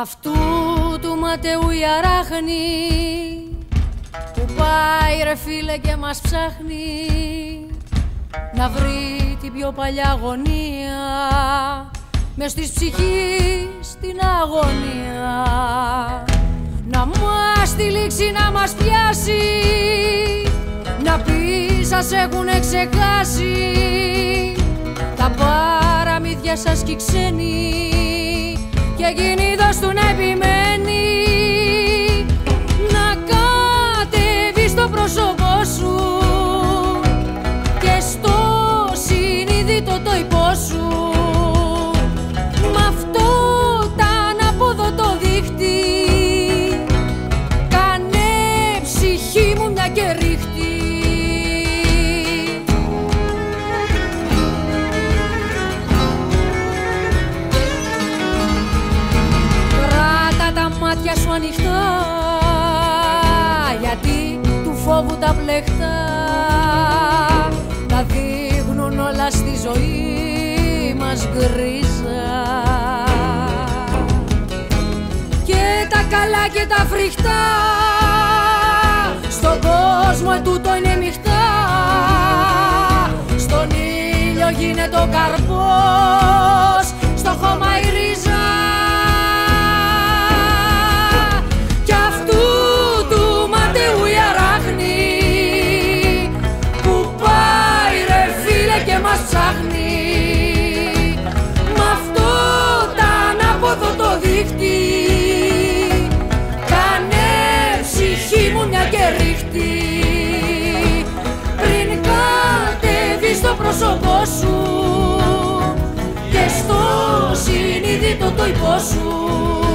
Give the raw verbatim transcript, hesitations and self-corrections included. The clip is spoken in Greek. αυτού του Ματαιού η αράχνη που πάει ρε φίλε και μας ψάχνει να βρει την πιο παλιά γωνία μες της ψυχής την αγωνία, να μας τυλίξει, να μας πιάσει, να πει σας έχουνε ξεχάσει τα παραμύθια σας κι ξένοι και εκείνη δώστουν επιμένει. Να κατεβεί στο πρόσωπό σου και στο συνειδητό το υπό σου μ' αυτό τα αναπόδοτο δείχτη, κάνε ψυχή μου μια και ρίχτη. Μάτια σου ανοιχτά, γιατί του φόβου τα πλεχτά τα δείχνουν όλα στη ζωή μας γκρίζα. Και τα καλά και τα φρικτά στον κόσμο ετούτο είναι μειχτά, στον ήλιο γίνεται ο καρπός, στο χώμα η ρίζα. Μ' αυτό τα ανάποδο το δείχτη, κάνε ψυχή μου μια και ρίχτη. Πριν κατεβείς το πρόσωπό σου και στο συνειδητό το υπό σου